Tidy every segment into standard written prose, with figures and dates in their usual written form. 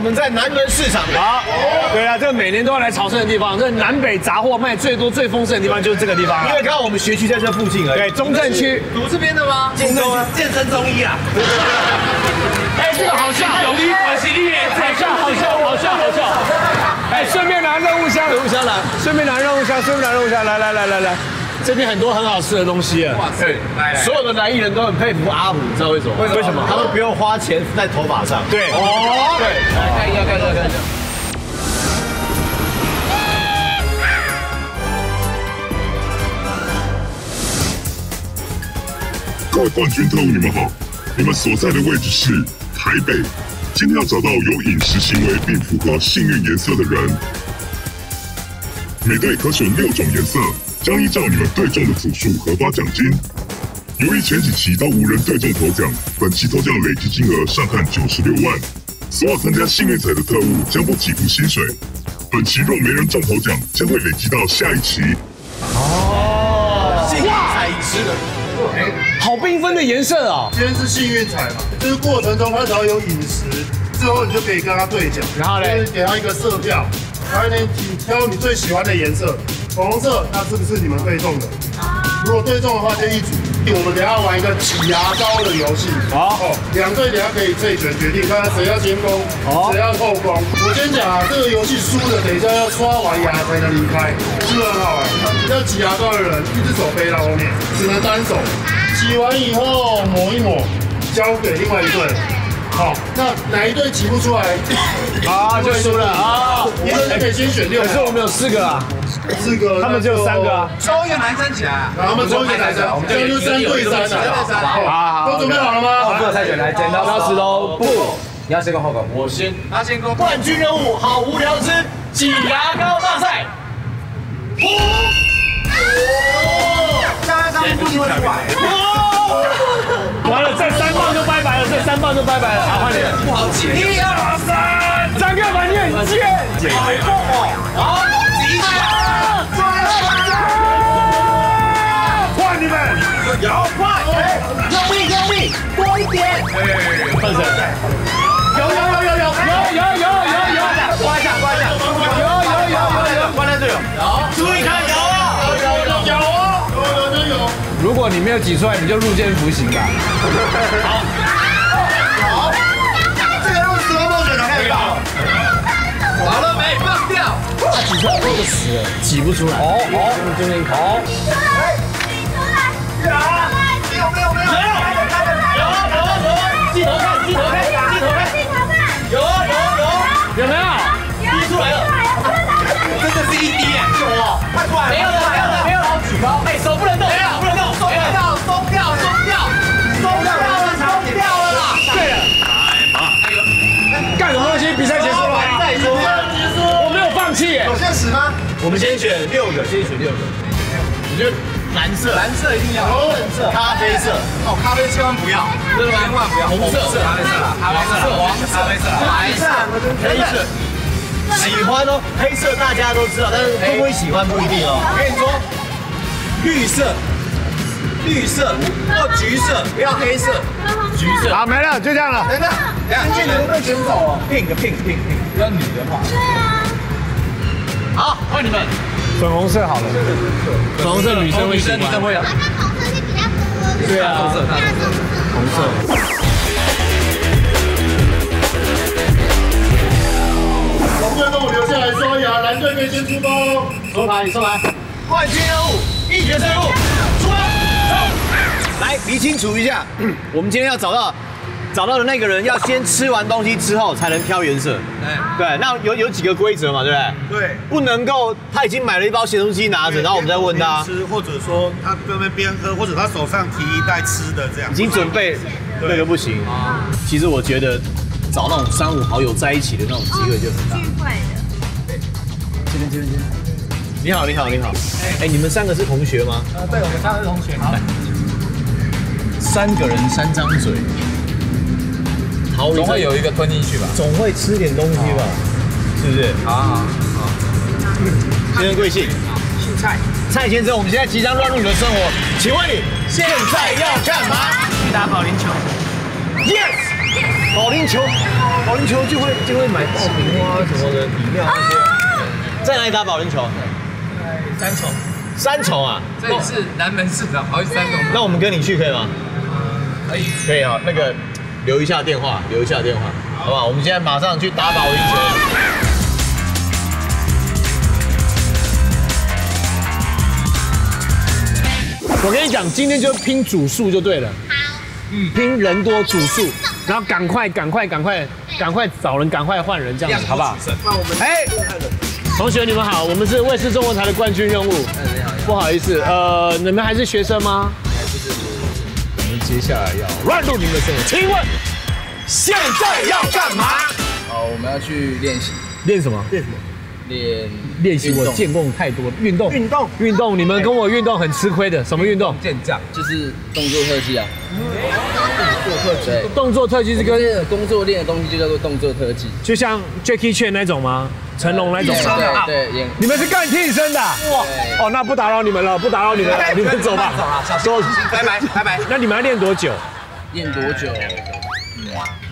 们在南门市场。好，对啊，这个每年都要来朝圣的地方，这南北杂货卖最多、最丰盛的地方就是这个地方。因为刚好我们学区在这附近而已。对，中正区。读这边的吗？中正健身中医啊。哎，这个好笑，有力，可惜力，好笑。哎，顺便拿任务箱，来，顺便拿任务箱，来。 这边很多很好吃的东西啊！哇塞，所有的南艺人都很佩服阿虎，你知道为什么？为什么？他都不用花钱在头发上。对，哦，对，来看一下，看一下。各位冠军特务，你们好，你们所在的位置是台北。今天要找到有饮食行为并符合幸运颜色的人，每队可选6种颜色。 将依照你们对中的组数核发奖金。由于前几期都无人对中头奖，本期头奖累计金额上看96万。所有参加幸运彩的特务将不给付薪水。本期若没人中头奖，将会累积到下一期。哦，幸运彩吃的，好缤纷的颜色啊！今天是幸运彩嘛，就是过程中他只要有饮食，最后你就可以跟他对奖。然后嘞，给他一个色票，然后你挑你最喜欢的颜色。 粉红色，那是不是你们对中的？如果对中的话，就一组。我们等一下玩一个挤牙膏的游戏。好，两队等一下可以自己决定，看看谁要先攻，谁要后攻。我先讲啊，这个游戏输的，等一下要刷完牙才能离开，是不是很好玩？要挤牙膏的人，一只手背到后面，只能单手。挤完以后抹一抹，交给另外一队。好，那哪一队挤不出来，啊，就输了啊。一队可以先选6。可是我们有4个啊。 4个，他们只有3个啊！抽一个男生起来，然后我们抽一个男生，我们这就3对3啊！好，都准备好了吗？好，各猜拳来，剪刀石头布，你要先攻后攻，我先，他先攻。冠军任务好无聊之挤牙膏大赛。大家不喜欢出来。完了，再3棒就拜拜了，好，快点，不好解。1、2、3，张哥把你很贱，好重哦，好，挤一下。 你们摇快，用力，多一点。笨神，有，刮一下，有，关掉队友，注意看，有。如果你没有挤出来，你就入监服刑吧。好，这个用什么标准来看的？ 好了没？放掉！他挤出来都死了，挤不出来。好，有没有？镜头看！有没有？滴出来了！真的是一滴哎！有，快出来！没有，举高！哎，手不能动！不能动！松掉了啦！对了，干什么东西？比赛结束了。 我没有放弃耶！有限时吗？我们先选6个，你觉得蓝色一定要，咖啡色哦，咖啡千万不要，千万不要，红色、咖啡色、黄色、白色、黑色，喜欢哦，黑色大家都知道，但是会不会喜欢不一定哦。我跟你说，绿色或橘色，不要黑色，橘色。好，没了，就这样了。等一下，你们被卷走哦。pink。 要女的话，对啊。好，换你们。粉红色好了。粉红色女生会喜欢。啊，那红色就比较多。对啊，红色。红队跟我留下来刷牙，蓝队可以先出包哦。收牌。冠军任务，一决胜负，出发。来，理清楚一下，我们今天要找到的那个人要先吃完东西之后才能挑颜色。对，那有几个规则嘛，对不对？对，不能够他已经买了一包咸酥鸡拿着，然后我们再问他吃，或者说他边喝，或者他手上提一袋吃的这样。已经准备那个不行。其实我觉得找那种3、5好友在一起的那种机会就很大。聚会的。这边。你好。哎，你们3个是同学吗？对，我们3个是同学。好，3个人3张嘴。 总会有一个吞进去吧，总会吃点东西吧，是不是？好。先生贵姓？姓蔡。蔡先生，我们现在即将乱入你的生活，请问你现在要干嘛？去打保龄球。Yes。保龄球就会买爆米花什么的饮料那些。在哪里打保龄球？在三重。三重啊？这里是南门市场，跑去三重。那我们跟你去可以吗？可以。可以啊，那个留一下电话，好不好？我们现在马上去打保龄球。 我跟你讲，今天就拼组数就对了。好，嗯，拼人多组数，然后赶快找人，赶快换人，这样子好不好？哎，同学你们好，我们是卫视中文台的冠军任务。不好意思，你们还是学生吗？还不是。我们接下来要乱入你们的生活，请问现在要干嘛？好，我们要去练习。练什么？练习我见过太多运动，你们跟我运动很吃亏的，什么运动？健将就是动作特技啊。动作特技是跟工作练的东西就叫做动作特技，就像 Jackie Chan 那种吗？成龙那种吗？对，你们是干替身的。哇，哦，那不打扰你们了，你们走吧，走，拜拜。那你们要练多久？练多久？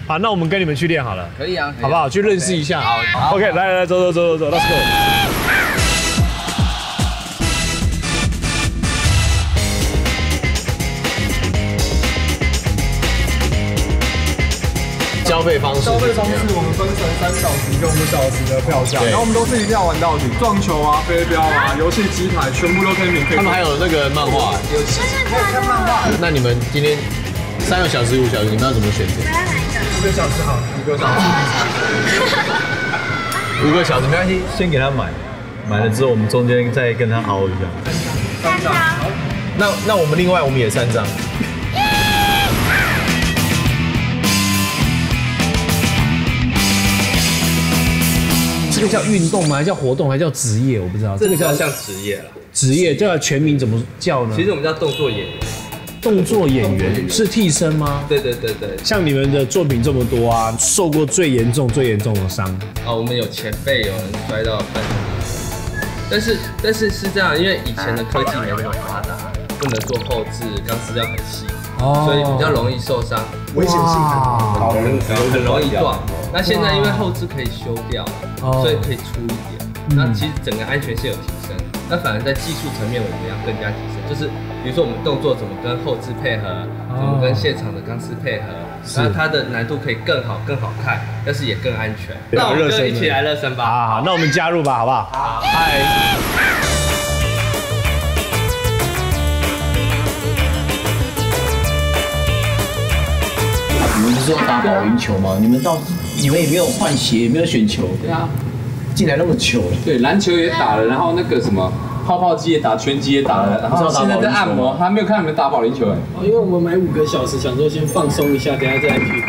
好，那我们跟你们去练好了，可以啊，好不好？去认识一下。好 ，OK， 来，走 ，Let's go。消费方式，我们分成3小时跟5小时的票价，然后我们都是一定要玩道具，撞球啊、飞镖啊、游戏机台，全部都可以免费。他们还有那个漫画，有看漫画。那你们今天？ 3个小时、5小时，你们要怎么选择？我要哪一个？5个小时好，5个小时。5个小时没关系，先给他买，买了之后我们中间再跟他熬一下。3张。那我们另外也3张。这个叫运动吗？还叫活动？还叫职业？我不知道。这个叫像职业了。职业叫全名怎么叫呢？其实我们叫动作演员。 动作演员是替身吗？对。像你们的作品这么多啊，受过最严重的伤啊，我们有前辈有人摔到半身，但是是这样，因为以前的科技没那么发达，不能做后置，钢丝要很细，所以比较容易受伤，危险性很容易断。那现在因为后置可以修掉，所以可以粗一点，那其实整个安全性有提升。那反而在技术层面，我们要更加提升，就是。 比如说我们动作怎么跟后置配合，怎么跟现场的钢丝配合，然后它的难度可以更好、更好看，但是也更安全。那我们就一起来热身吧。好，那我们加入吧，好不好？好。你们不是说打保龄球吗？你们也没有换鞋，也没有选球。对啊。进来那么久。对，篮球也打了，然后那个什么。 泡泡机也打，拳击也打了，然后现在在按摩，还没有看你们打保龄球哎。哦，因为我们买5个小时，想说先放松一下，等下再来踢。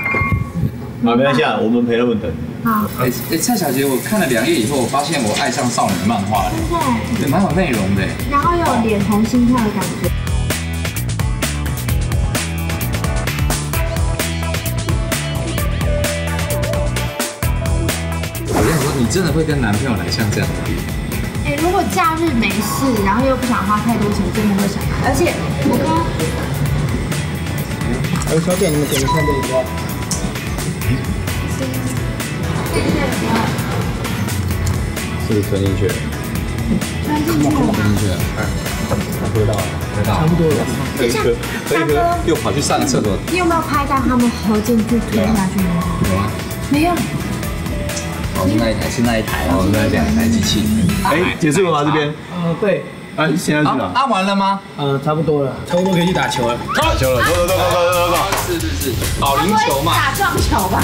好，没关系，我们陪他们等。好。哎，蔡小姐，我看了2页以后，我发现我爱上少女漫画了。对，蛮有内容的。然后有脸红心跳的感觉。我跟你说，你真的会跟男朋友来像这样的。 如果假日没事，然后又不想花太多钱，真的会想。而且我刚，小姐，你们怎么看这一包？是不是吞进去了？吞进去了，哎，回到，差不多了。飞哥又跑去上厕所。你有没有拍到他们合进去吞下去吗？有啊。没有。 是那一台机器。哎，结束了吗？这边？对。哎，现在去了。按完了吗？差不多了，可以去打球了。走。是，保龄球嘛。打撞球吧。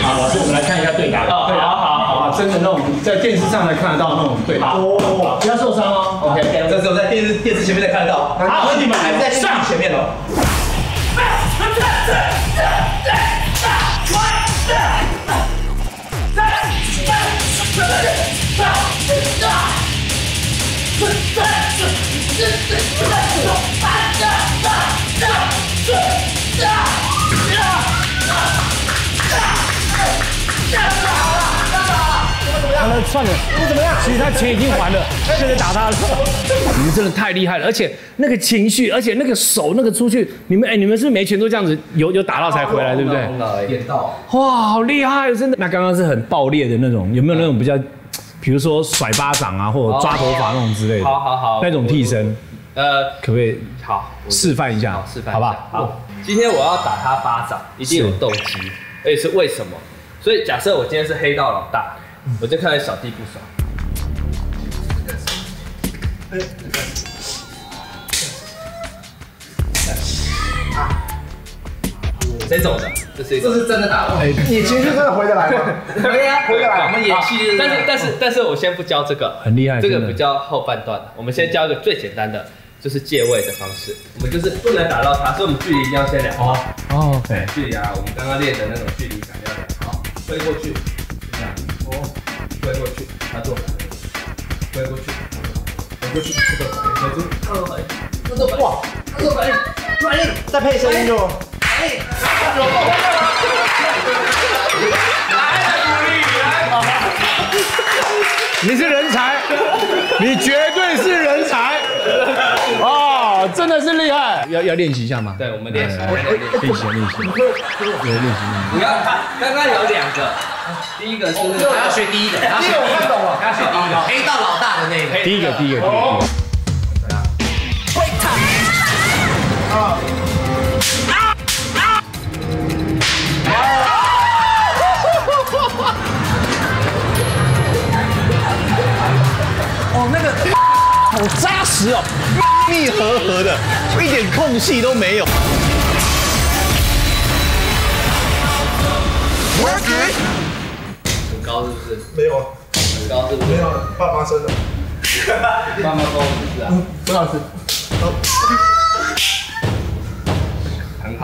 好，老师，我们来看一下对打。对，好，真的那种在电视上才看得到那种对打。哦，不要受伤哦。 OK， 这时候在电视前面才看得到。好，你们还在上前面哦。算了，不怎么样。其实他钱已经还了，就得打他了。你们真的太厉害了，而且那个情绪，而且那个手那个出去，你们是不是没全都这样子，有打到才回来，对不对？点到。哇，好厉害，真的。那刚刚是很爆裂的那种，有没有那种比较，比如说甩巴掌啊，或者抓头发那种之类的？好，那种替身。 可不可以好示范一下？好，示范好不好？好，今天我要打他巴掌，一定有动机，而且是为什么？所以假设我今天是黑道老大，我就看到小弟不爽。这种的，这是真的打了。你情绪真的回得来吗？对呀，回得来。我们演戏，但是我先不教这个，很厉害，这个不教后半段，我们先教一个最简单的。 就是借位的方式，我们就是不能打到他，所以我们距离一定要先量好。哦， OK。距离啊，我们刚刚练的那种距离感要量好。推过去，这样。哦，推过去，他做反应。推过去，推过去，这个反应，他做反应，他做反应，哇，他做反应，反应，再配声音就。反应，来，鼓励你来。你是人才，你绝对是人才。 哦，真的是厉害！要练习一下吗？对，我们练习，练习。有练习。你看，刚刚有两个，第一个是他要学第一个，第一个我看懂了，他要学第一个，黑道老大的那个。第一个。怎样？会砍！哦，那个。 好扎实哦，密密合合的，一点空隙都没有。很高是不是？没有啊，很高是不是？没有，爸妈生的。爸妈高是不是啊？陈老师，很好。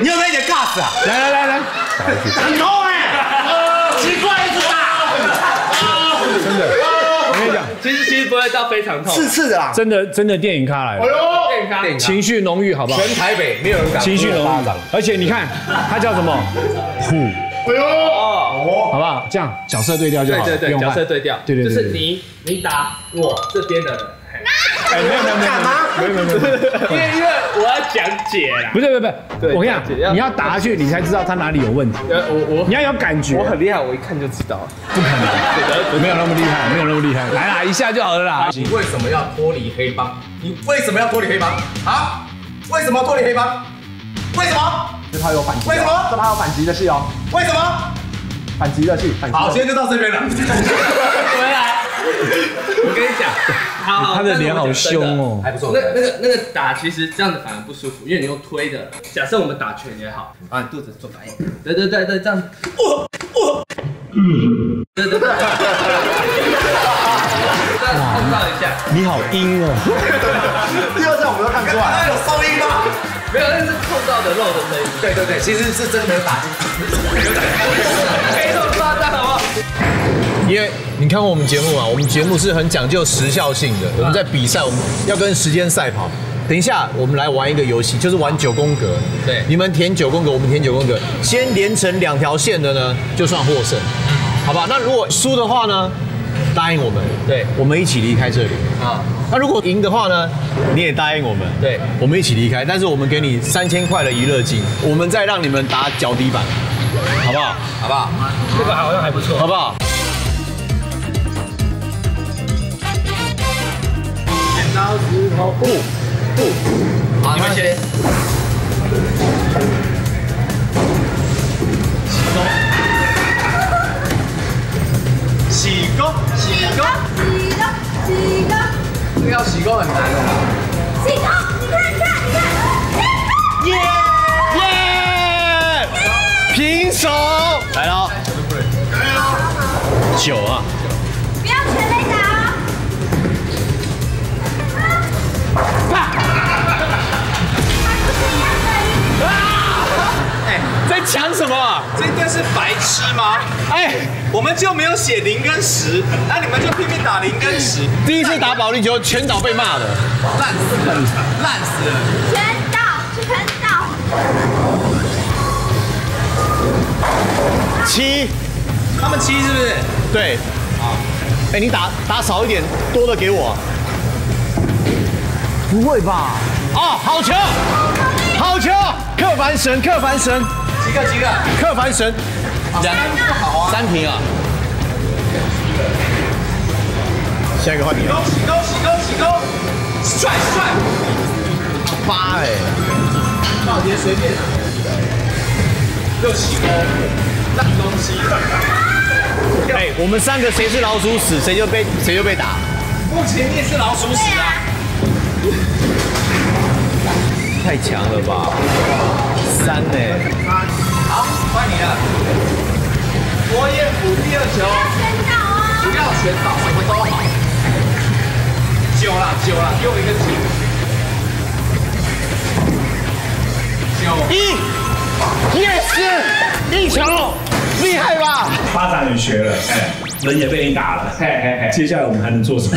你有没有一点尬死啊？来，很痛哎，奇怪一直打。 真的，我跟你讲，其实不会到非常痛，刺刺的啦，真的电影咖来了，哎呦，情绪浓郁，好不好？全台北没有人敢情绪浓郁，而且你看他叫什么虎，哎呦，哦，好不好？这样角色对调就好，对，角色对调，对，就是你打我这边的人，哎，没有，因为我要讲解啦，不是，我跟你讲，你要打下去，你才知道他哪里有问题，你要有感觉，我很厉害，我一看就知道了。 不可能，没有那么厉害，来啦，一下就好了啦。你为什么要脱离黑帮？啊？为什么脱离黑帮？为什么？他有反击。为什么？他有反击的戏哦。为什么？反击的戏。好，今天就到这边了。回来。我跟你讲，他的脸好凶哦，还不错。那个打其实这样子反而不舒服，因为你用推的。假设我们打拳也好，啊，肚子做反应。对，这样。对，再碰撞一下。你好阴哦！第二下我们都看出来，那有收音吗？没有，那是碰撞的肉的声音。对，其实是真的没有打进去。没那么夸张，好不好？因为你看过我们节目啊，我们节目是很讲究时效性的。我们在比赛，我们要跟时间赛跑。 等一下，我们来玩一个游戏，就是玩九宫格。对，你们填九宫格，我们填九宫格。先连成两条线的呢，就算获胜，好吧？那如果输的话呢，答应我们，对，我们一起离开这里啊。那如果赢的话呢，你也答应我们，对，我们一起离开。但是我们给你3000块的娱乐金，我们再让你们打脚底板，好不好？这个好像还不错，好不好？ 好，你们先。洗功，这个要洗功很难的。洗功，你看，耶！平手，来喽！9啊！不要全力打哦！ 在抢什么、啊？这对是白痴吗？哎，我们就没有写0跟10，那你们就拼命打0跟10。第一次打保龄球全倒被骂了，烂死了，全倒。七，他们七是不是？对。好，哎，你打少一点，多的给我。不会吧？哦，好球！好球！克凡神，克凡神。几个？克凡神。两个好啊。三瓶啊。下一个换你。起勾！帅！八哎。保洁随便。 又起锅，烂东西！哎，我们三个谁是老鼠屎，谁就被打。目前你也是老鼠屎啊！太强了吧！三呢？好，换你了。郭彦甫第二球。不要全倒，什么都好。9啦，给我一个9。9。1。 Yes， 一球，厉害吧？巴掌也学了，哎，人也被你打了，嘿。接下来我们还能做什么？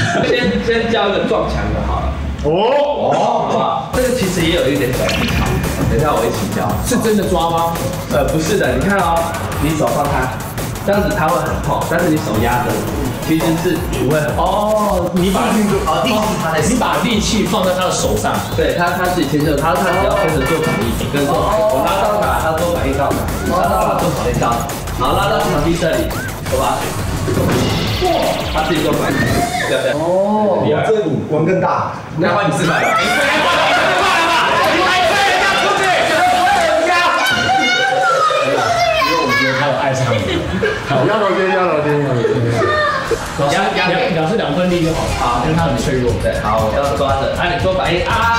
先教一个撞墙的好了。哦，这个其实也有一点小技巧，等一下我一起教。是真的抓吗？不是的，你看哦，你手放开，这样子它会很痛，但是你手压着，其实是不会很痛。哦，你把力气，你把力气放在他的手上，对他自己牵手，他只要跟着做反应，跟着我拉到。 他做反应到哪？他做反应到，然后拉到场地这里，好吧？哇，他自己做反应，对不对？哦，这武功更大。那换你失败了。你太快了吧！因为我觉得他有爱上你。要了，表示2分力就好了。好，因为他很脆弱。对，好，我要抓着。哎，你做反应啊！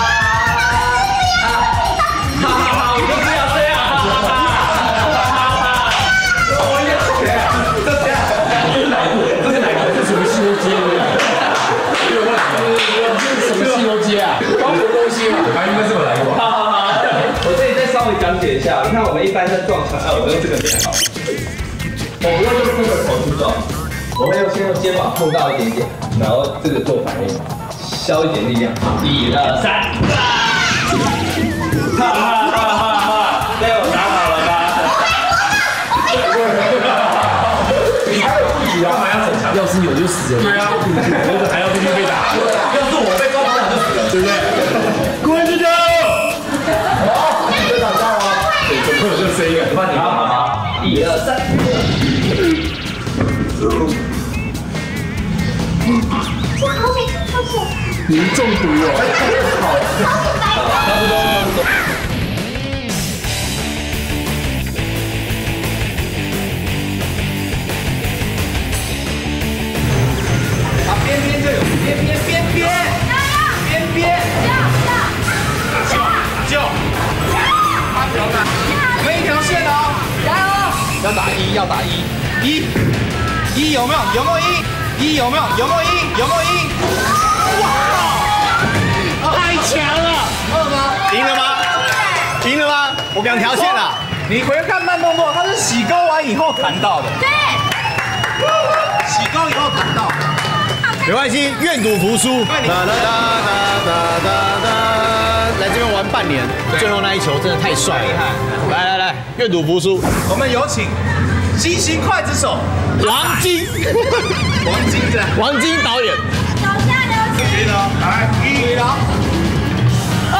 讲解一下，你看我们一般在撞墙，我用这个比较好。我不会用这个头去撞，我会先用肩膀碰到一点点，然后这个做反应，消一点力量。1、2、3，哈！被我打好了吧？你还有不理啊？还要逞强？要是有就死了。对啊，我还要继续被打。要是我被撞到我就死了，对不对？郭志强。 这个，换你了，好吗？1、2、3。你中毒了！好，边就有，边， 每一条线哦，加油！要打一，有没有一？哇，太强了！2吗？赢了吗？我2条线了。你回看慢动作，它是洗钩完以后弹到的。对，洗钩以后弹到。没关系，愿赌服输。来这边玩半年，最后那一球真的太帅了。 来，愿赌服输。我们有请新型刽子手王晶，王晶导演。手下留情。来，1，啊！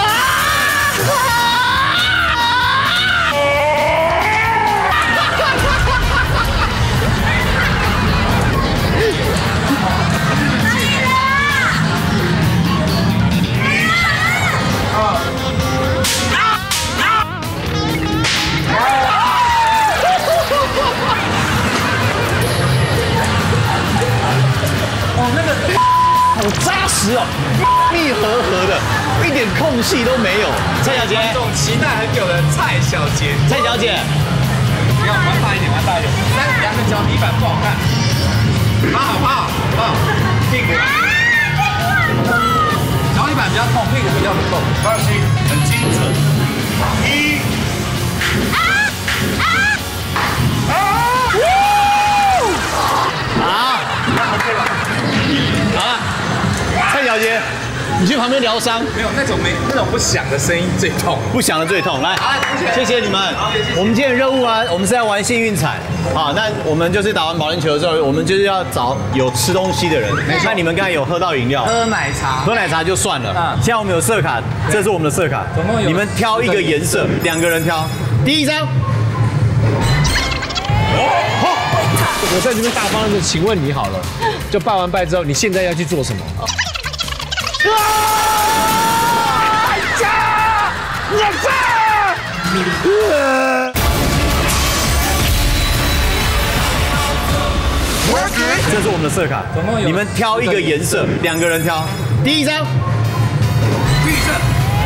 好扎实哦，密合的，一点空隙都没有。蔡小姐，观众期待很久的蔡小姐，不要玩大一点，3、2个脚底板不好看，趴好，屁股，脚底板比较痛，屁股比较不痛，放心，很精准。1，啊，那 OK 吧？ 啊，蔡小姐，你去旁边疗伤。没有那种不响的声音最痛，不响的最痛。来，谢谢你们。我们今天的任务啊，我们是在玩幸运铲。好，那我们就是打完保龄球之后，我们就是要找有吃东西的人。那你们刚才有喝到饮料？喝奶茶。喝奶茶就算了。嗯。现在我们有色卡，这是我们的色卡。总共有。你们挑一个颜色，两个人挑。第一张。 我在这边大方的，请问你好了，就拜完拜之后，你现在要去做什么？啊！加！我操！这是我们的色卡，总共有你们挑一个颜色，两个人挑。第一张，绿色。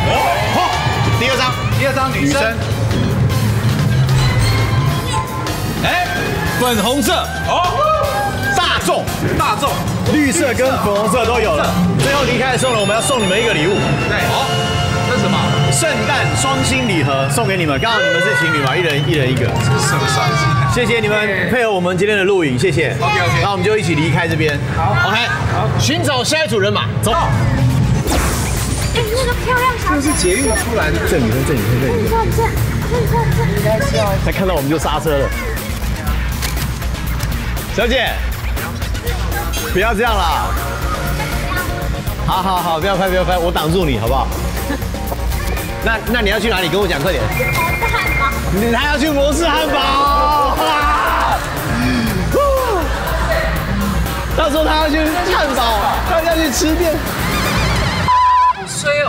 哦。第二张，女生。哎。 粉红色哦，大众，绿色跟粉红色都有了。最后离开的时候呢，我们要送你们一个礼物。对，好，这是什么？圣诞双星礼盒送给你们。刚好你们是情侣嘛，一人一个。这是什么双星？谢谢你们配合我们今天的录影，谢谢。OK， 那我们就一起离开这边。好 ，OK， 好，寻找下一组人马，走。 哎，那个漂亮小姐，这是捷运出来的。这女生。这，她看到我们就刹车了。 小姐，不要这样啦！好好好，不要拍，我挡住你好不好？那你要去哪里？跟我讲，快点。你还要去摩斯汉堡？到时候他要去汉堡，他要去吃面。好衰哦！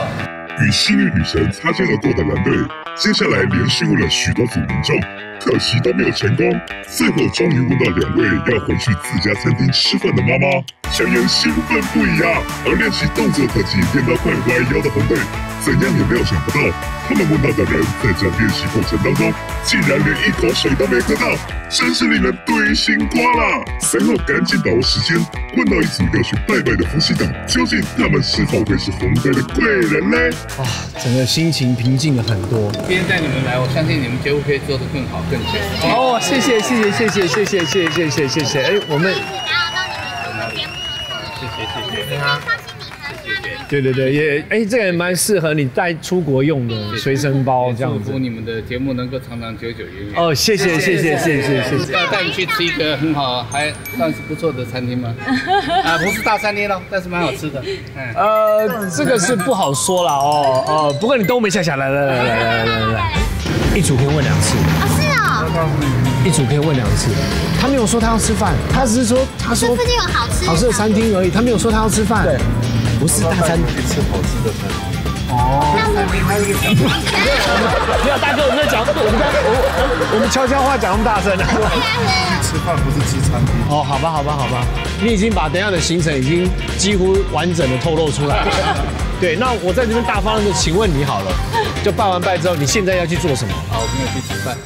与幸运女神擦肩而过的蓝队，接下来连续问了许多组民众。 可惜都没有成功，最后终于问到两位要回去自家餐厅吃饭的妈妈，全员兴奋不已啊！而练习动作特技练到快弯腰的红队，怎样也没有想不到，他们问到的人在这练习过程当中，竟然连一口水都没喝到，真是令人堆心瓜啦！随后赶紧把握时间，问到一组要去拜拜的夫妻档，究竟他们是否会是红队的贵人呢？啊，整个心情平静了很多。今天带你们来，我相信你们节目可以做得更好。 哦，谢谢！哎，我们谢谢！对，也哎，这个也蛮适合你带出国用的随身包这样子。祝福你们的节目能够长长久久远远。哦，谢谢！要带你去吃一个很好还算是不错的餐厅吗？啊，不是大餐厅咯，但是蛮好吃的。这个是不好说啦哦，不过你都没下来，来，一组可以问两次。 一组可以问两次，他没有说他要吃饭，他只是说他说附近有好吃的餐厅而已，他没有说他要吃饭。对，不是大餐去吃好吃的饭。哦。没有大哥，我们在讲我们悄悄话讲那么大声啊。吃饭不是吃餐厅。哦，好吧，你已经把等一下的行程已经几乎完整的透露出来了。对，那我在这边大方的请问你好了，就拜完拜之后，你现在要去做什么？啊，我们要去吃饭。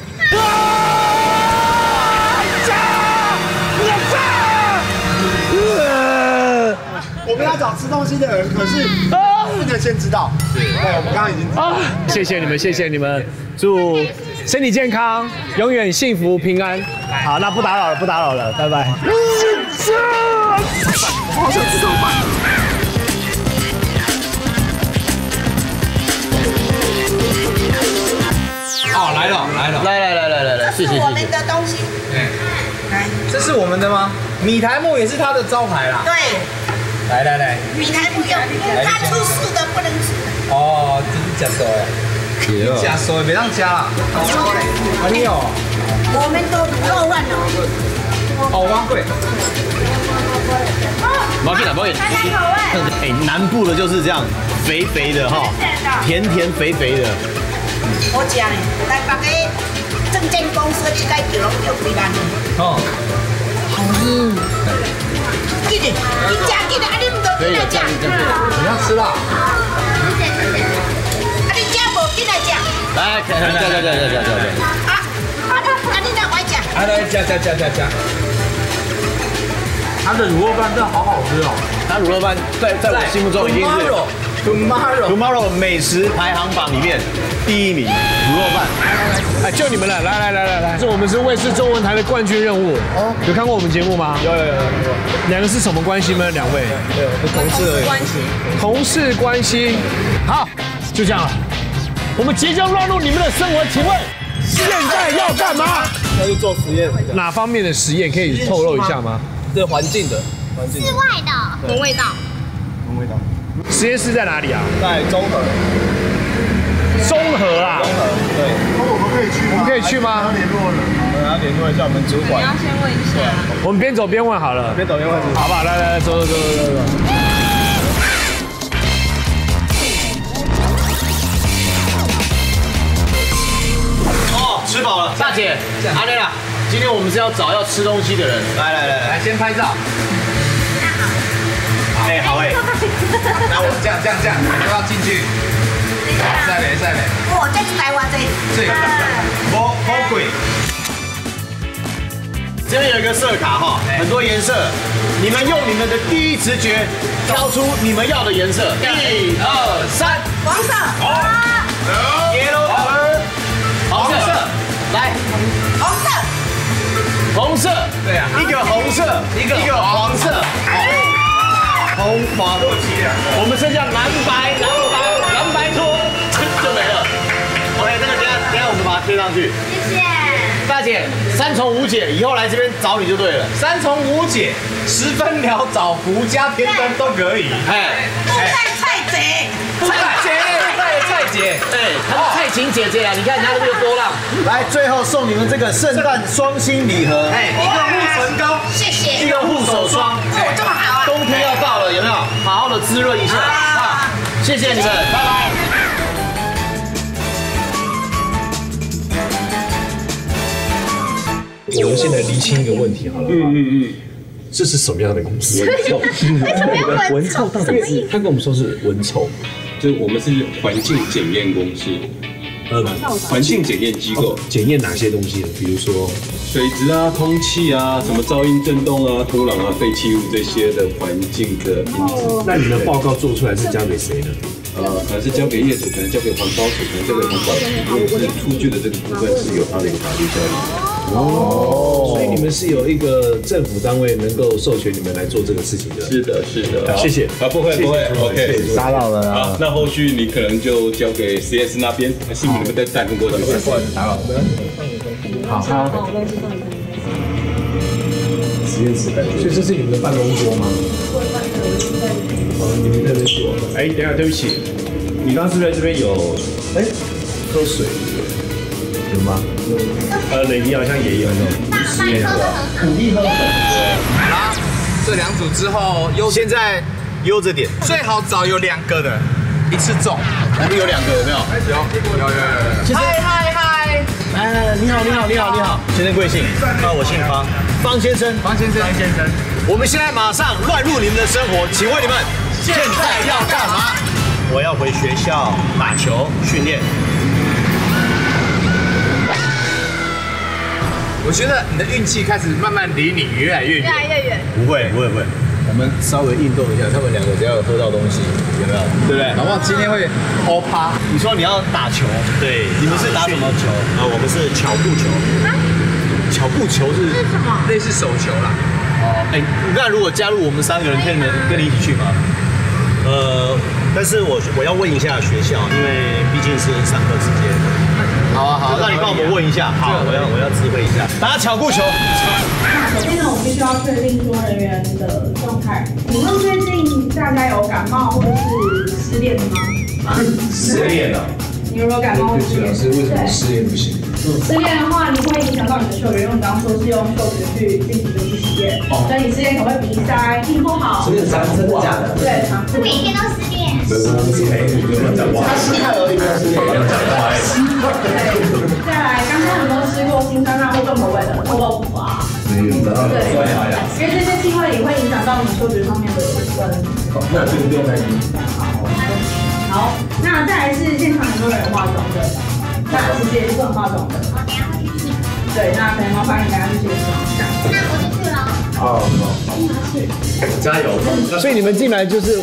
我们要找吃东西的人，可是这个先知道。对，我们刚刚已经知道。谢谢你们，祝身体健康，永远幸福平安。好，那不打扰了，拜拜。我好想吃豆饭。 哦，来了，谢谢。我们的东西，嗯，来，这是我们的吗？米苔目也是它的招牌啦。对，来，米苔目用它出事的不能吃。哦，真是假的哎，假的别让加啦。好嘞，有。我们都肉饭哦。哦，蛙贵。毛贵。哎，南部的就是这样，肥肥的哈，甜甜肥肥的。 我讲嘞，台北个证券公司一盖桥拢有几万。哦，好吃。记得，啊你唔得进来吃。你要吃啦。啊你家无进来吃。来，对。啊你来我吃。啊来吃。他的卤肉饭真的好好吃哦。他卤肉饭在我心目中已经是 Tomorrow 美食排行榜里面。第一名卤肉饭。哎，就你们了，来，这我们是卫视中文台的冠军任务。哦，有看过我们节目吗？有。两个是什么关系吗？两位？对，同事而已。同事关系。好，就这样了。我们即将乱入你们的生活，请问现在要干嘛？要去做实验。哪方面的实验可以透露一下吗？对，环境的。室外的。闻味道。 实验室在哪里啊？在中和。中和啊？中和，对。我们可以去吗？要联络了，要联络一下我们主管。你要先问一下。我们边走边问好了。边走边问，好吧？来，走。哦，吃饱了，大姐，阿丽啦，今天我们是要找要吃东西的人。来，先拍照。 哎，好哎，那我这样，都要进去。再来。我这是台湾的。对，魔鬼。这边有一个色卡哈，很多颜色，你们用你们的第一直觉挑出你们要的颜色。1、2、3，黄色。红色。来，红色。红色。对啊，一个红色，一个黄色。 红黄，我们剩下蓝白拖就没了。OK， 这个等下我们把它贴上去。谢谢。大姐，三重五姐，以后来这边找你就对了。三重五姐，十分聊找福加天灯都可以。哎，蔡姐，对，她是蔡琴姐姐啊，你看她那个多浪。来，最后送你们这个圣诞双星礼盒，哎，一个护唇膏，谢谢，一个护手霜，哦，这么好。 冬天要到了，有没有？好好的滋润一下啊！谢谢你们，拜拜。我们先来厘清一个问题，好了。这是什么样的公司？蚊臭。蚊臭到底是？他跟我们说是蚊臭，就是我们是环境检验公司，环境检验机构，检验哪些东西呢？比如说。 水质啊，空气啊，什么噪音、震动啊，土壤啊，废弃物这些的环境的品质。那你们报告做出来是交给谁呢？可能是交给业主，可能交给环保署，可能交给环保局。因为是出具的这个部分是有它的一个法律效力。哦，所以你们是有一个政府单位能够授权你们来做这个事情的。是的，谢谢。啊，不会 ，OK， 打扰了。好，那后续你可能就交给 CS 那边，辛苦你们再带过去。不好意思，打扰了。 好，实验室感觉，所以这是你们的办公桌吗？你们在这做。哎，等一下，对不起，你刚刚是不是在这边有？哎，喝水有吗？雷尼好像也有那种实验的，鼓励喝水。好，这两组之后，现在悠着点，最好找有两个的，一次中。我们有两个有没有？有。嗨。 哎，你好，先生贵姓？啊，我姓方，方先生。我们现在马上乱入你们的生活，请问你们现在要干嘛？我要回学校打球训练。我觉得你的运气开始慢慢离你越来越远。不会。 我们稍微运动一下，他们两个只要有喝到东西，有没有？对不对？然后今天会欧趴。你说你要打球，对，你们是打什么球？啊，我们是巧布球。巧布球是什么？类似手球啦。哦，哎，那如果加入我们三个人，可以跟你一起去吗？但是我要问一下学校，因为毕竟是上课时间。好，那你帮我们问一下。好，我要知会一下。打巧布球。 首先呢，我必须要确定说人员的状态。你们最近大家有感冒或者是失恋的吗？失恋了。你有没有感冒或失恋？是为什么失恋不行？失恋的话，你会影响到你的嗅觉，因为你刚刚说是用嗅觉去进行的实验，所以你失恋可能会鼻塞、听不好。失恋塞，真的假的？对，是每天都失恋。他心态而已，不要失恋，不要讲话。对，再来，刚刚有没有吃过辛酸辣或重口味的臭豆腐啊？ 对，因为这些气味也会影响到你嗅觉上面的部分。那这个不用担心。好，那再来是现场很多人化妆的，那其实也是不能化妆的。我等下会去。对，那可能麻烦你等下去结束一下。那我就去了。哦，加油！所以你们进来就是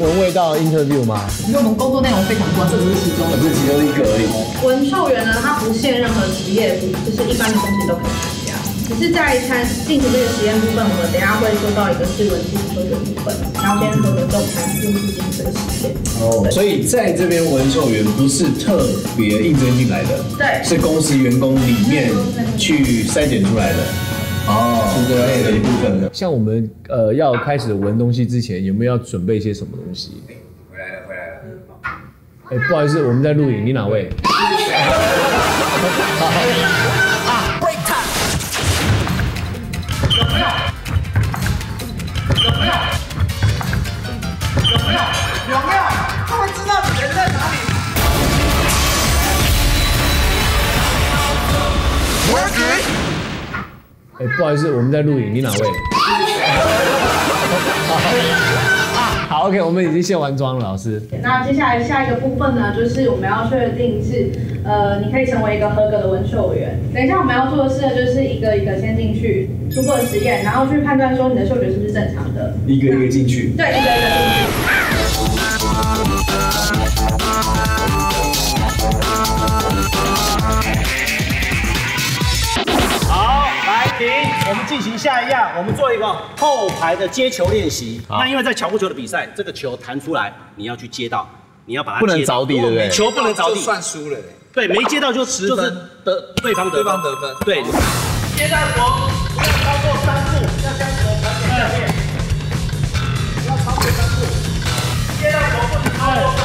闻味道 interview 吗？因为我们工作内容非常多，这只是其中的，一个而已。文兽员呢，他不限任何职业，就是一般的东西都可以参加。只是在进行这个实验部分，我们等一下会说到一个是文字搜索部分，然后先说的动态进行这个实验。哦，所以在这边文兽员不是特别应征进来的，对，是公司员工里面去筛检出来的。 哦，是这类的一部分的。像我们要开始闻东西之前，有没有要准备一些什么东西？回来了，回来了。哎，不好意思，我们在录影，你哪位？啊 ，break time。有没有？有没有？有没有？有没有？他们知道人在哪里。Work it。 哎，不好意思，我们在录影，你哪位？好 ，OK， 我们已经卸完妆了，老师。那接下来下一个部分呢，就是我们要确定是，你可以成为一个合格的文嗅员。等一下我们要做的事就是一个一个先进去初步的实验，然后去判断说你的嗅觉是不是正常的。一个一个进去。对，一个一个进去。停！我们进行下一样，我们做一个后排的接球练习。那因为在巧固球的比赛，这个球弹出来，你要去接到，你要把它不能着地，对不对？球不能着地，算输了。对，没接到就10分，就是对方得分。对，接到球不要超过3步，要将球传给教练，不要超过3步，接到球不能超过3步。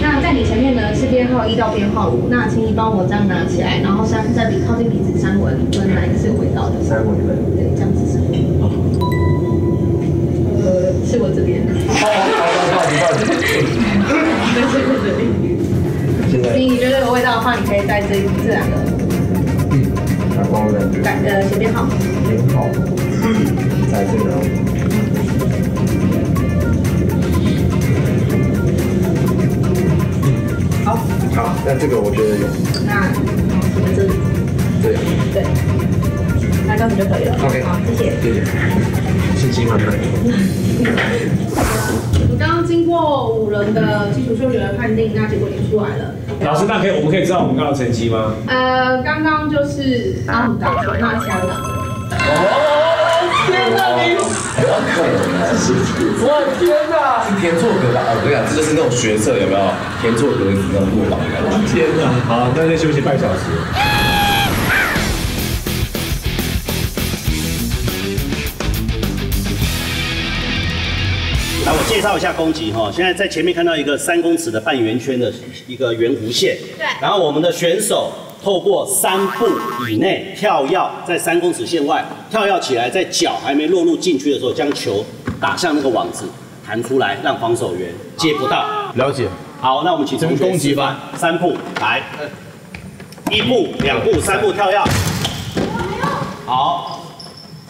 那在你前面呢是编号1到编号5，那请你帮我这样拿起来，然后这里靠近鼻子3闻哪一个是有味道的？3闻。对，这样子是。是我这边。好，你觉得有味道的话，你可以带这两个。 写编号。编号。在这个。好。好，那这个我觉得有。那我们这。对。那这样子就可以了。OK。好，谢谢。谢谢。信心满满。你刚刚经过5轮的基础嗅觉的判定，那结果已经出来了。 老师，那我们可以知道我们刚刚的成绩吗？刚刚就是5打2，那其他2。哦，天哪！好可怜，我天哪！是填错格吧？我跟你讲，这就是那种学测有没有填错格子那种落榜的感觉。天哪！好，那再休息半小时。 来，我介绍一下攻击哈。现在在前面看到一个3公尺的半圆圈的一个圆弧线，对。然后我们的选手透过3步以内跳跃，在3公尺线外跳跃起来，在脚还没落入禁区的时候，将球打向那个网子，弹出来，让防守员接不到。了解。好，那我们请同学攻击吧。3步，来，1步、2步、3步跳跃。好。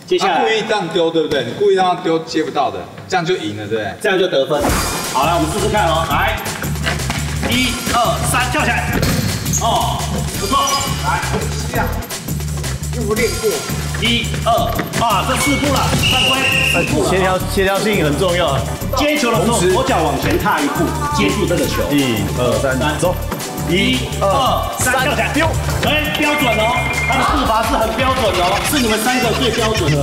接下来故意这样丢，对不对？你故意让他丢接不到的，这样就赢了，对不对？这样就得分。好，来我们试试看哦，来，1、2、3，跳起来。哦，不错，来，这样，又不练过。1、2，这4步了，犯规。4步了。协调性很重要。接球的时候，左脚往前踏1步，接住这个球。1、2、3，走。1、2、3，跳起来，丢！哎，标准哦，他的步伐是很标准哦，是你们3个最标准的。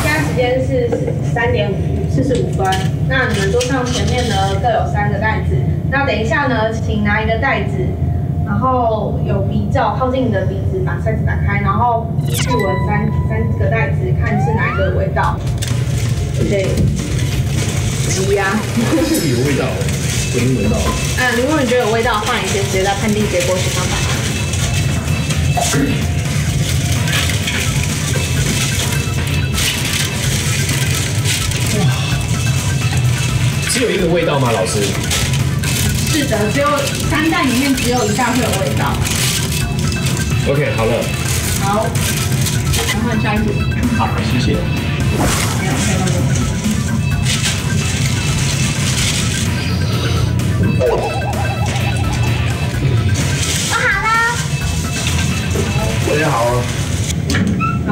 现在时间是3点45分，那你们桌上前面呢各有3个袋子，那等一下呢，请拿一个袋子，然后有鼻罩靠近你的鼻子，把塞子打开，然后去闻3个袋子，看是哪一个味道。 对，鸡呀、啊。这个有味道，我已经闻到了。嗯，如果你觉得有味道，放一些直接在判定结果写上答案。哇，只有一个味道吗，老师？是的，只有三袋里面只有一袋会有味道。OK， 好了。好，然后下一组。好，谢谢。我好了。我也好了。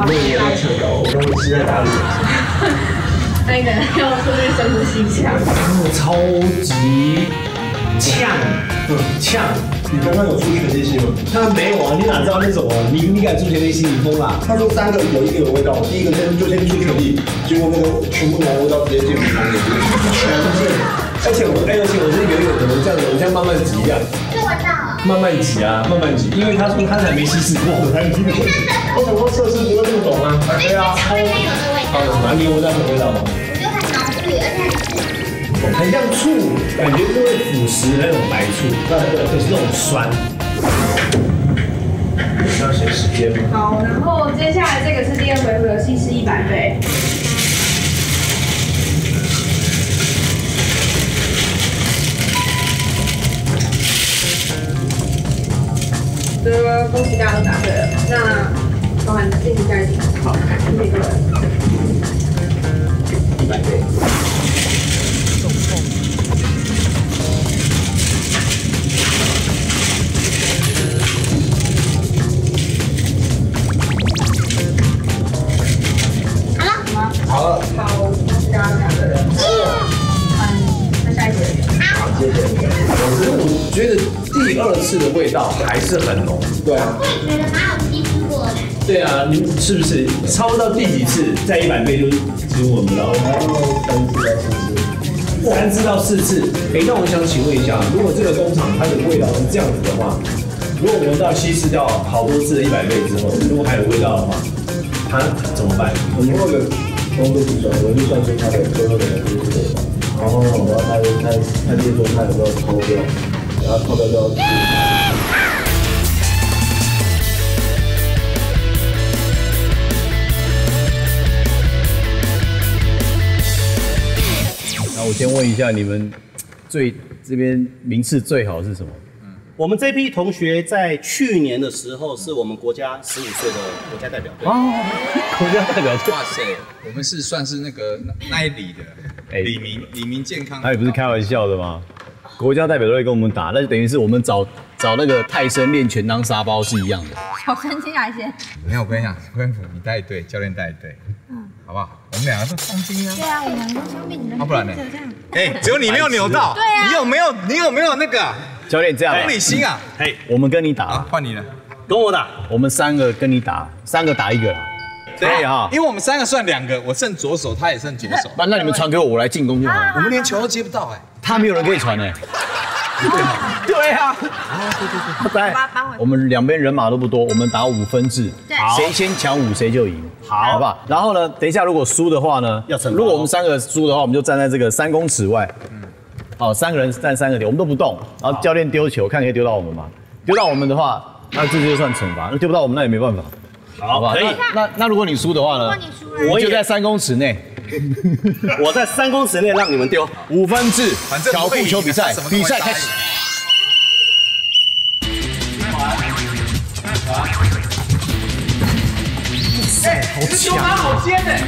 我也在成功，我东西在哪里？那个要出去深呼吸一下。超级呛，呛！你刚刚有出全内吸吗？那没有啊，你哪知道那种啊？你敢出全内吸，你疯了！他说三个有一个有味道，第一个就先出全力，结果那个全部浓味道直接进去，全部。 而且我是远远的，我这样慢慢挤啊，做到了，慢慢挤啊，慢慢挤，因为他说他才没稀释过，我才听过，我怎么测试不会不懂啊？对啊，他应该有这味道。哪里有味道？什么味道吗？我觉得很浓郁，而且很像醋，感觉就会腐蚀那种白醋，对，就是那种酸。要写时间吗？好，然后接下来这个是第二回合稀释100倍。 恭喜大家都答对了，那麻烦进行下一题。好，谢谢各位。100倍。好了。好，恭喜大家答对了。那下一题。好，谢谢。我觉得。 第二次的味道还是很浓，对啊，我也觉得蛮好吃苹果的。对啊，你们是不是超到第几次，在100倍就几乎闻不到了？3次到4次。哎，那我想请问一下，如果这个工厂它的味道是这样子的话，如果闻到稀释掉好多次的100倍之后，如果还有味道的话，它怎么办？我们那个温度计算，我就算出它的最后的味道，然后我要它就说它有没有脱掉。 然后泡到肉。那我先问一下，你们这边名次最好是什么？我们这批同学在去年的时候是我们国家15岁的国家代表队。哦，国家代表队。哇塞，我们是算是那个那一里的李明健康。他也不是开玩笑的吗？ 国家代表队跟我们打，那就等于是我们找那个泰森练拳当沙包是一样的。小坤进来先。没有，我跟你讲，坤普你带队，教练带队，嗯，好不好？我们两个都伤心啊。对啊，我们两个都伤病，你们不然呢？哎，只有你没有扭到。对啊。你有没有那个教练这样？同理心啊！嘿，我们跟你打，换你了，跟我打。我们三个跟你打，三个打一个啦。对啊，因为我们三个算两个，我剩左手，他也剩左手。那你们传给我，我来进攻就好了。我们连球都接不到哎。 他没有人可以传哎，对啊，来，我们两边人马都不多，我们打5分制，谁先抢5谁就赢，好吧？然后呢，等一下如果输的话呢，如果我们三个输的话，我们就站在这个3公尺外，好，3个人站3个点，我们都不动，然后教练丢球，看可以丢到我们吗？丢到我们的话，那这就算惩罚；那丢不到我们，那也没办法，好吧？那如果你输的话呢，我就在3公尺内。 我在3公尺内让你们丢5分制，小固球比赛，比赛开始。哎，好强！好尖哎！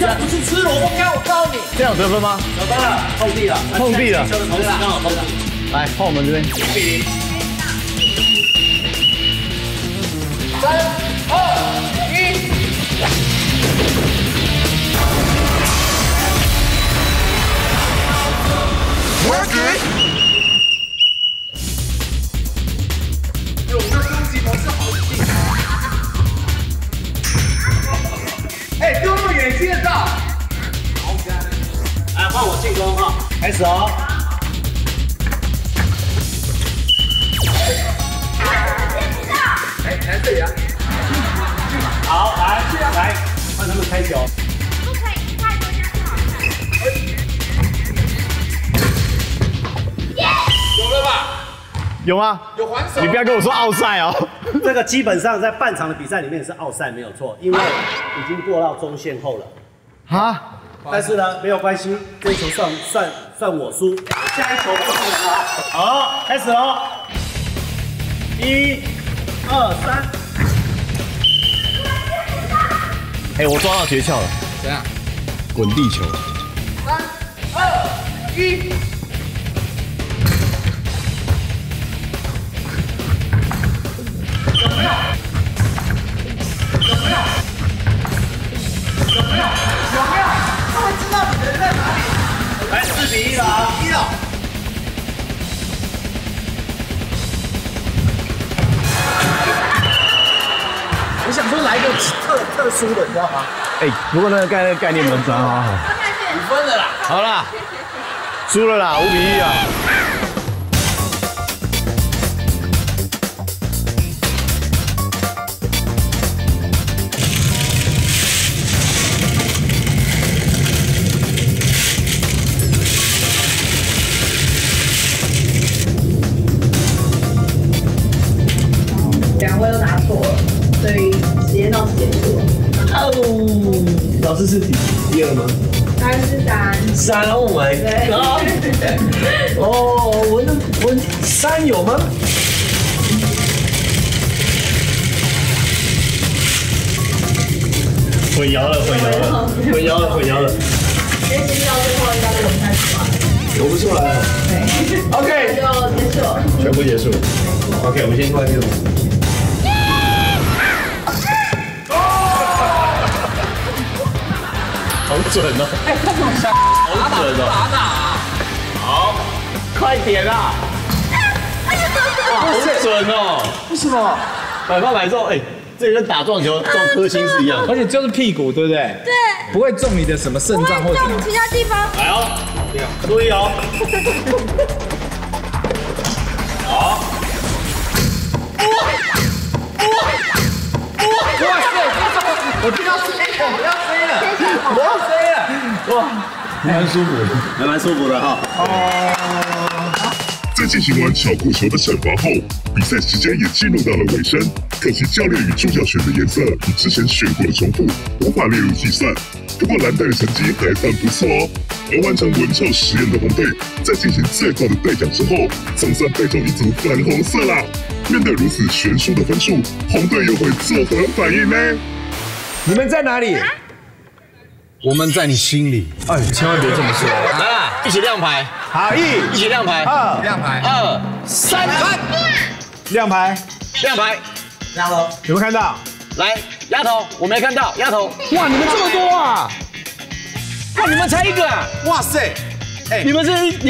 这不是吃萝卜干，我告诉你。这样得分吗？得分了，碰地了，碰地了。来，碰我们这边。1比0。3、2、1。 我们的攻击模式好硬！哎，丢那么远接得到？哎，换我进攻哈，开始哦！哎，来这里啊！好，来，换他们开球。不可以。有吗？有还手。你不要跟我说奥赛哦。这个基本上在半场的比赛里面是奥赛没有错，因为已经过到中线后了。啊！但是呢，没有关系，这一球算我输，下一球不是他。好，开始哦。1、2、3。哎，我抓到诀窍了。怎样？滚地球。3、2、1。 有没有？他还知道你人在哪里？来4比1了啊！我想说来个特殊的，你知道吗？哎，不过那个概念文章啊，5分了啦，好啦，输了啦，5比1啊！老师是第2吗？当然是3。Oh my god！ 哦，我3有吗？混淆了。因为其实到最后应该是我不出来了。对。OK。就结束。全部结束。OK， 我们先去外面了。 好准哦！哎，好准哦！打好，快点啊！好准哦！为什么？100%哎，这跟打撞球撞颗星是一样，而且就是屁股，对不对？对。不会中你的什么肾脏或者其他地方。来哦，注意哦。好。我听到声音了，不要飞了，不要飞了，哇，蛮舒服，还蛮舒服的哈。哦。在进行完巧固球的惩罚后，比赛时间也进入到了尾声。可惜教练与助教选的颜色与之前选过的重复，无法列入计算。不过蓝队的成绩还算不错哦。而完成文臭实验的红队，在进行最后的兑奖之后，总算被同一组粉红色啦。面对如此悬殊的分数，红队又会作何反应呢？ 你们在哪里？我们在你心里。哎，千万别这么说。来啦，一起亮牌。好，一起亮牌。2、亮牌、2、3，亮牌，亮牌，丫头，有没有看到？来，丫头，我没看到，丫头。哇，你们这么多啊！哇，你们才1个啊！哇塞，哎，你们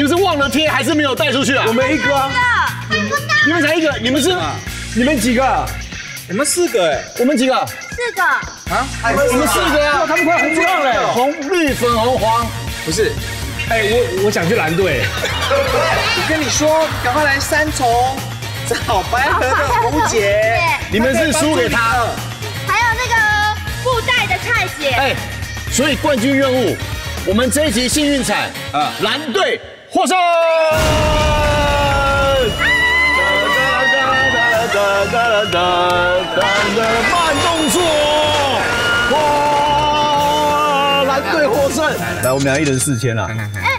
是忘了贴还是没有带出去啊？我们1个啊。你们才1个，你们几个？ 你们4个哎，我们几个？4个啊！我们4个啊！他们快红撞了，红、绿、粉、红、黄，不是？哎，我想去蓝队。我跟你说，赶快来三重找白河的胡姐，你们是输给他了。还有那个布袋的蔡姐。哎，所以冠军任务，我们这一集幸运产啊，蓝队获胜。 慢动作！哇，蓝队获胜！来，我们俩1人4000啦，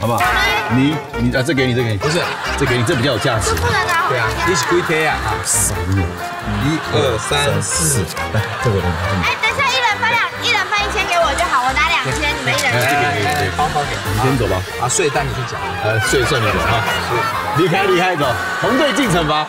好不好？你啊，这给你，不是，这给你，这比较有价值。对啊，你是几天啊？1、2、3、4，来，这个。哎，等一下，一人分1000给我就好，我拿2000，你们1人。对，包给你，先走吧。啊，税单你去缴。税算你的啊。离开，走。红队进惩罚。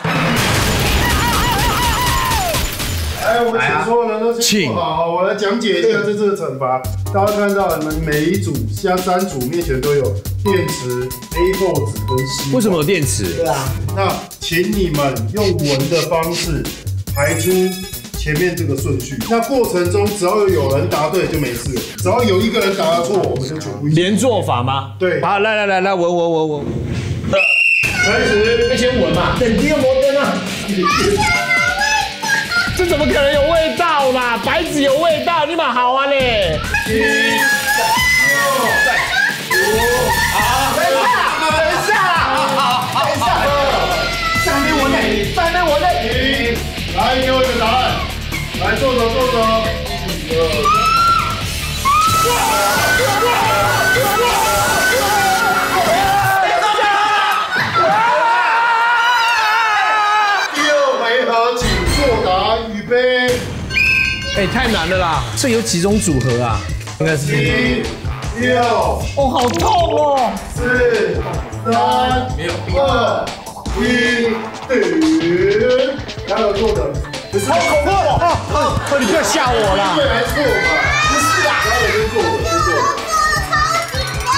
哎，我们请所有人都请坐好，我来讲解一下这次的惩罚。大家看到你们每一组像3组面前都有电池、A4 纸跟吸管。为什么有电池？对啊。那请你们用闻的方式排出前面这个顺序。那过程中只要有人答对就没事，只要有1个人答错，我们就全部一起。连做法吗？对。好，来，闻。开始，要先闻嘛。等第二摩登啊。 这怎么可能有味道啦？白纸有味道，你们好啊嘞！7、6、5，好，等一下，好， 3杯我奶，3杯我奶。来，给我一个答案。来，坐着坐着。又没合，请作答。雨杯。哎，太难了啦！这有几种组合啊？应该是6。哦，好痛哦。4、3、2、1。 嗯，还有坐着，好恐怖哦！你不要吓我啦！对，还错嘛？不是啦，然后我就坐着，就坐着。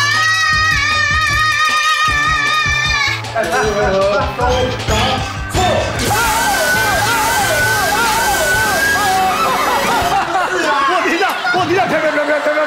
哎，这回合都答错。我听到啪啪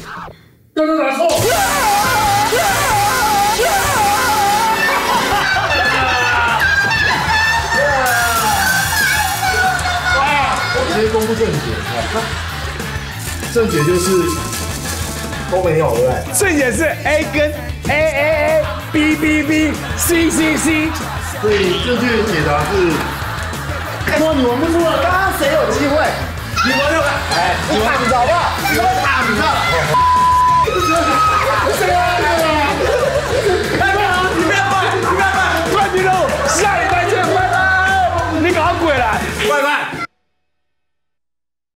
刚刚答错。 直接公布正解，正解就是都没有，对不对？正解是 A 跟 A B B C， 所以正确的解答是，哇，你闻不出来，刚刚谁有机会？你闻出来，哎，你闻不出